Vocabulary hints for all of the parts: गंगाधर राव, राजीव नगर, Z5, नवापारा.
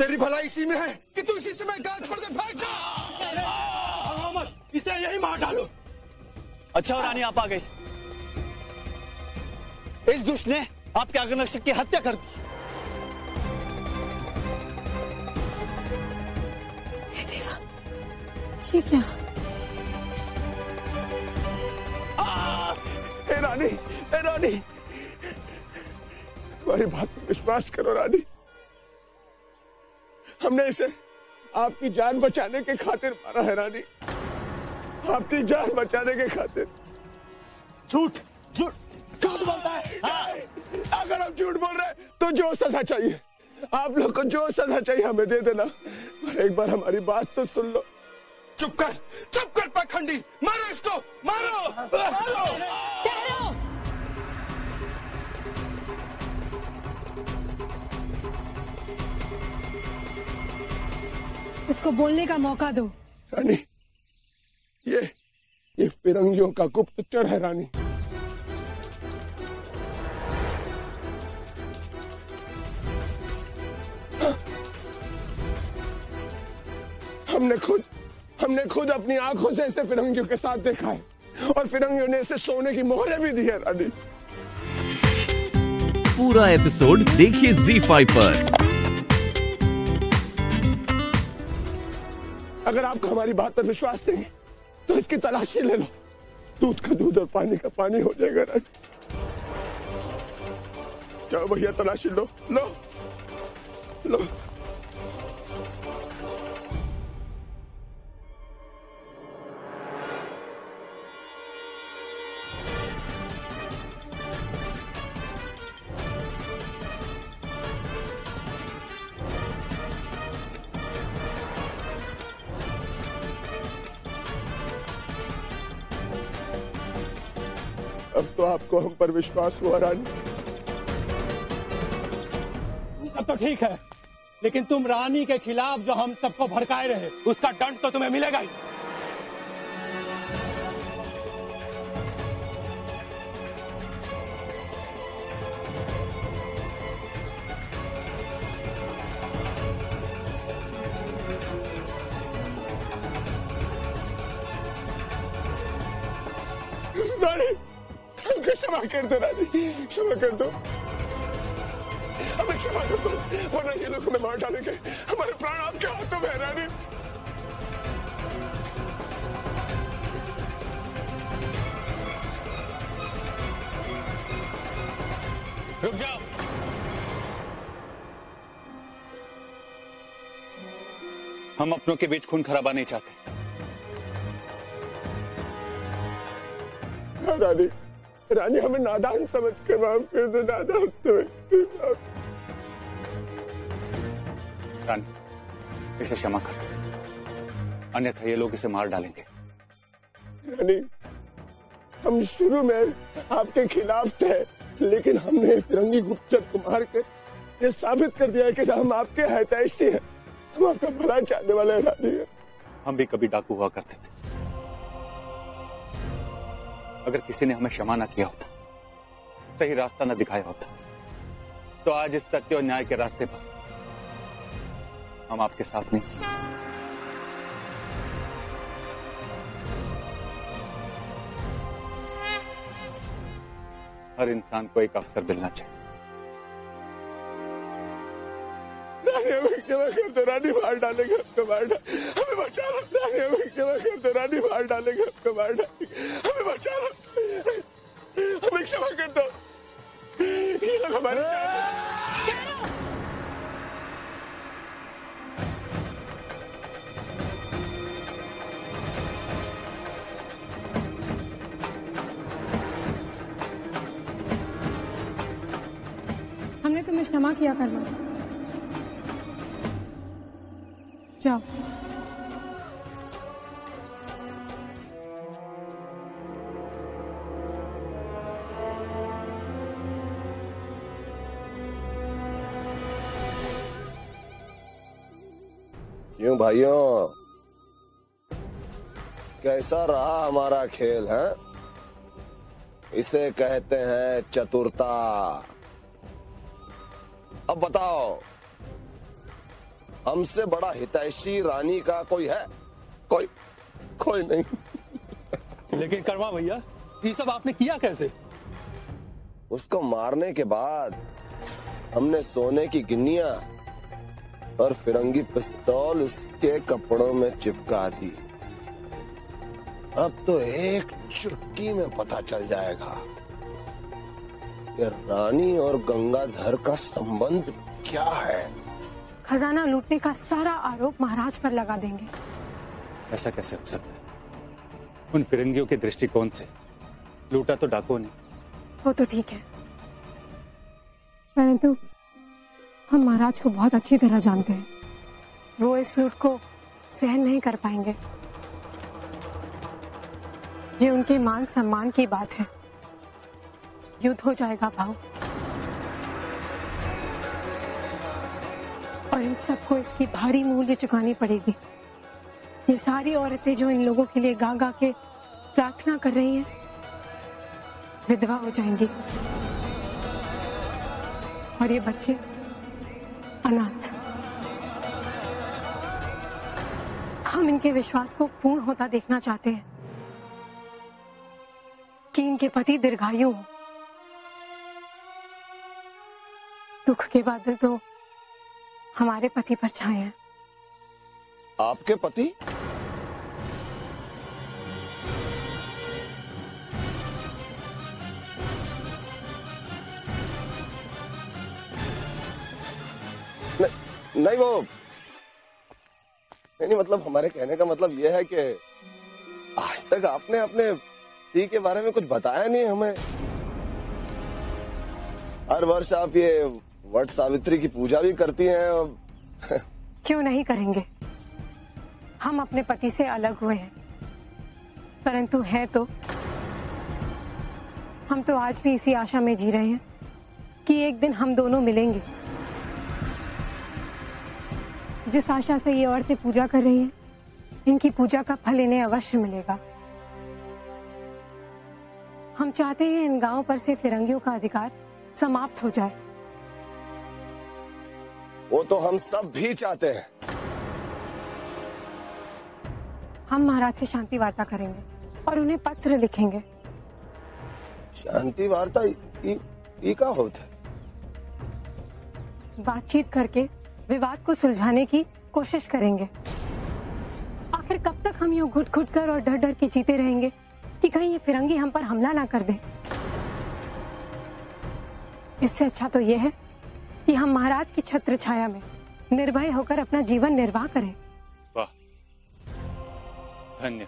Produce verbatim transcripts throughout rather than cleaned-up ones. तेरी भलाई इसी में है कि तू इसी समय गाल छोड़ कर भाग जा। इसे यही मार डालो। अच्छा रानी आप आ गई। इस दुष्ट ने आपके आगनक्षक की हत्या कर दी। देवा, ये क्या? आ, ए रानी, ए रानी, तुम्हारी बात पर विश्वास करो रानी। हमने इसे आपकी जान बचाने के खातिर मारा है रानी, आपकी जान बचाने के खातिर। झूठ झूठ झूठ बोलता है। हाँ। अगर हम झूठ बोल रहे हैं तो जो सजा चाहिए आप लोग को, जो सजा चाहिए हमें दे देना, पर एक बार हमारी बात तो सुन लो। चुप कर, चुप कर पाखंडी, मारो इसको, मारो, मारो। इसको बोलने का मौका दो। रानी, ये ये फिरंगियों का गुप्तचर है रानी। हमने खुद हमने खुद अपनी आंखों से इसे फिरंगियों के साथ देखा है और फिरंगियों ने इसे सोने की मोहरें भी दी है रानी। पूरा एपिसोड देखिए ज़ी फाइव पर। अगर आपको हमारी बात पर विश्वास नहीं है तो इसकी तलाशी ले लो, दूध का दूध और पानी का पानी हो जाएगा रानी। चलो भैया तलाशी लो, लो, लो। अब तो आपको हम पर विश्वास हुआ रानी। सब तो ठीक है, लेकिन तुम रानी के खिलाफ जो हम सबको भड़काए रहे उसका दंड तो तुम्हें मिलेगा ही। क्षमा कर दो रानी, क्षमा कर दो, हमें क्षमा कर दो, वरना ये लोग हमें मार डालेंगे। हमारे प्राण आपके हाथों में रानी। रुक जाओ। हम अपनों के बीच खून खराबा नहीं चाहते रानी। रानी हमें नादान समझ कर माफ कर दो, नादान समझ कर। रानी इसे क्षमा कर दो, अन्यथा ये लोग इसे मार डालेंगे। रानी हम शुरू में आपके खिलाफ थे, लेकिन हमने फिरंगी गुप्तचर को मारकर ये साबित कर दिया है कि हम आपके हितैषी हैं, हम आपका भला चाहने वाले हैं रानी। हम भी कभी डाकू हुआ करते थे। अगर किसी ने हमें क्षमा न किया होता, सही रास्ता न दिखाया होता, तो आज इस सत्य और न्याय के रास्ते पर हम आपके साथ नहीं। हर इंसान को एक अवसर मिलना चाहिए। रानी मार डालेगा, हमें बचा लो। रानी रानी मार डालेगा, हमें बचा लो, हमें क्षमा कर दो। ये लोग हमारे हमने तुम्हें क्षमा किया करना। जाओ। क्यों भाइयों, कैसा रहा हमारा खेल है? इसे कहते हैं चतुरता। अब बताओ हमसे बड़ा हितैषी रानी का कोई है? कोई कोई नहीं। लेकिन करवा भैया, ये सब आपने किया कैसे? उसको मारने के बाद हमने सोने की गिन्नियां और फिरंगी पिस्तौल उसके कपड़ों में चिपका दी। अब तो एक चुटकी में पता चल जाएगा कि रानी और गंगाधर का संबंध क्या है। खजाना लूटने का सारा आरोप महाराज पर लगा देंगे। ऐसा कैसे हो सकता है? उन फिरंगियों के दृष्टिकोण से लूटा तो डाकुओं ने। वो तो ठीक है, परंतु हम महाराज को बहुत अच्छी तरह जानते हैं। वो इस लूट को सहन नहीं कर पाएंगे। ये उनके मान सम्मान की बात है। युद्ध हो जाएगा भाव, और इन सबको इसकी भारी मूल्य चुकानी पड़ेगी। ये सारी औरतें जो इन लोगों के लिए गा गा के प्रार्थना कर रही हैं, विधवा हो जाएंगी, और ये बच्चे अनाथ। हम इनके विश्वास को पूर्ण होता देखना चाहते हैं कि इनके पति दीर्घायु हो। दुख के बादल तो हमारे पति पर छाए हैं। आपके पति? नहीं, नहीं वो नहीं, नहीं मतलब हमारे कहने का मतलब ये है कि आज तक आपने अपने पति के बारे में कुछ बताया नहीं हमें। हर वर्ष आप ये वट सावित्री की पूजा भी करती हैं और... क्यों नहीं करेंगे? हम अपने पति से अलग हुए हैं, परंतु है तो हम तो आज भी इसी आशा में जी रहे हैं कि एक दिन हम दोनों मिलेंगे। जिस आशा से ये औरतें पूजा कर रही हैं, इनकी पूजा का फल इन्हें अवश्य मिलेगा। हम चाहते हैं इन गांवों पर से फिरंगियों का अधिकार समाप्त हो जाए। वो तो हम सब भी चाहते हैं। हम महाराज से शांति वार्ता करेंगे और उन्हें पत्र लिखेंगे। शांति वार्ता ये क्या होता है? बातचीत करके विवाद को सुलझाने की कोशिश करेंगे। आखिर कब तक हम यूं घुट घुट कर और डर डर के जीते रहेंगे कि कहीं ये फिरंगी हम पर हमला ना कर दे? इससे अच्छा तो ये है कि हम महाराज की छत्र छाया में निर्भय होकर अपना जीवन निर्वाह करें। वाह, धन्य,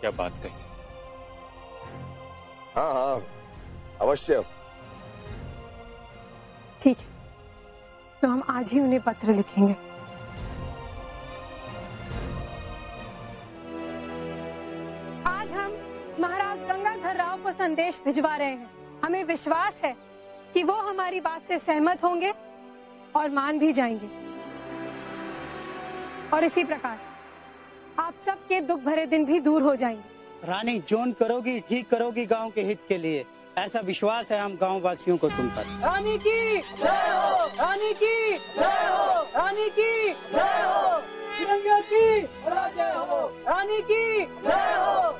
क्या बात कही। हाँ हाँ अवश्य। ठीक है, तो हम आज ही उन्हें पत्र लिखेंगे। आज हम महाराज गंगाधर राव को संदेश भिजवा रहे हैं। हमें विश्वास है कि वो हमारी बात से सहमत होंगे और मान भी जाएंगे। और इसी प्रकार आप सबके दुख भरे दिन भी दूर हो जाएंगे। रानी, जोन करोगी ठीक करोगी गांव के हित के लिए, ऐसा विश्वास है हम गाँव वासियों को तुम पर। रानी की जय हो, रानी की जय हो, रानी की जय हो, तिरंगा की जय हो, रानी की जय हो।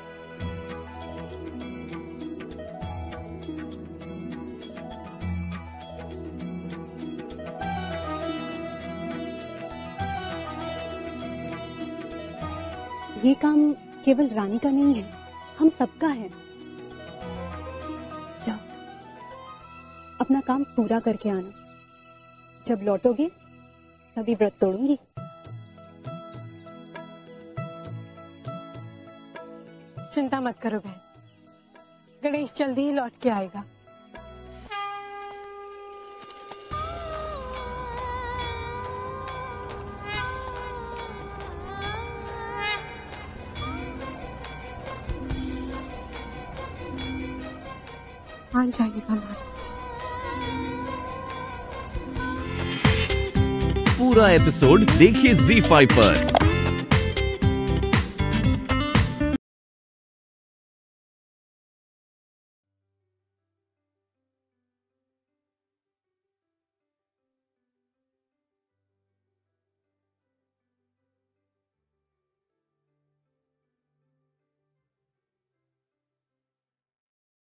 ये काम केवल रानी का नहीं है, हम सबका है। जाओ, अपना काम पूरा करके आना। जब लौटोगे तभी व्रत तोड़ूंगी। चिंता मत करो बहन, गणेश जल्दी ही लौट के आएगा। मान जाएगा महाराज। पूरा एपिसोड देखिए ज़ी फाइव पर।